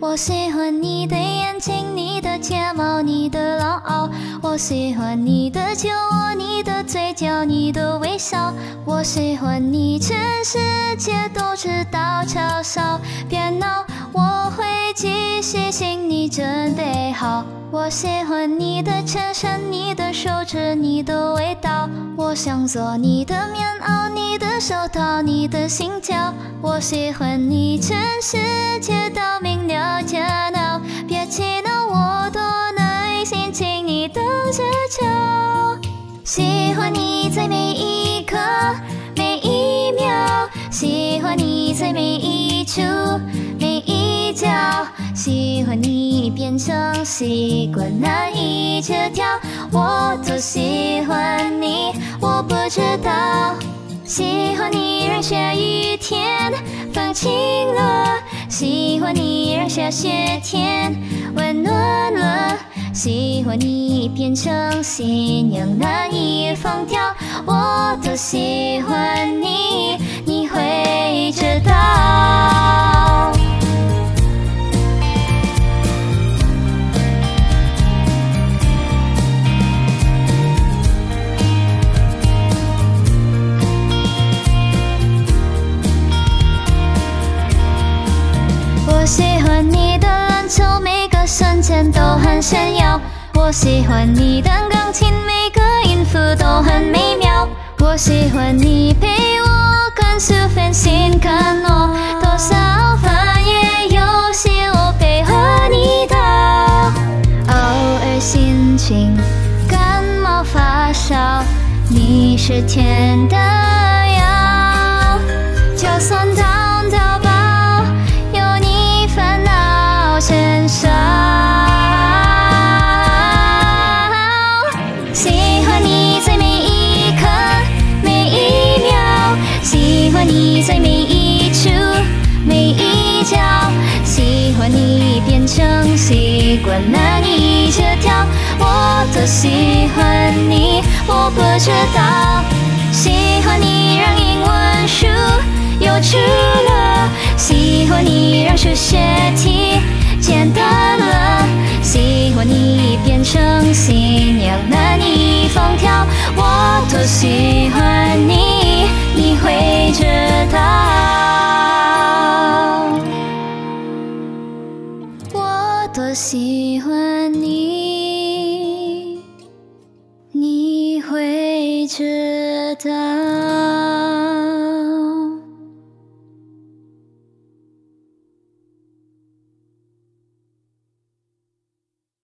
我喜欢你的眼睛，你的睫毛，你的冷傲。我喜欢你的酒窝，你的嘴角，你的微笑。我喜欢你，全世界都知道，嘲笑别闹，我会继续信你，真的好。我喜欢你的全身，你的手指，你的味道。我想做你的棉袄，你的手套，你的心跳。我喜欢你，全世界都明了解了，别气恼我多耐心，请你等着瞧。喜欢你在每一刻每一秒，喜欢你在每一处每一角。喜欢你变成习惯，难以戒掉。我多喜欢你，我不知道。喜欢你让下雨天放晴了，喜欢你让下雪天温暖了。喜欢你变成信仰，难以放掉。我多喜欢你，你会知道。我喜欢你的篮球，每个瞬间都很闪耀。我喜欢你弹钢琴，每个音符都很美妙。我喜欢你陪我看书，分心看我，多少烦也有些我配合你的。偶尔心情感冒发烧，你是甜的药，就算它身上。喜欢你在每一刻每一秒，喜欢你在每一处每一角。喜欢你变成习惯，难以戒掉。我多喜欢你，我不知道。喜欢你让英文书有趣了，喜欢你让数学题简单了。喜欢你变成信仰，难以放掉。我多喜欢你，你会知道。我多喜欢你，你会知道。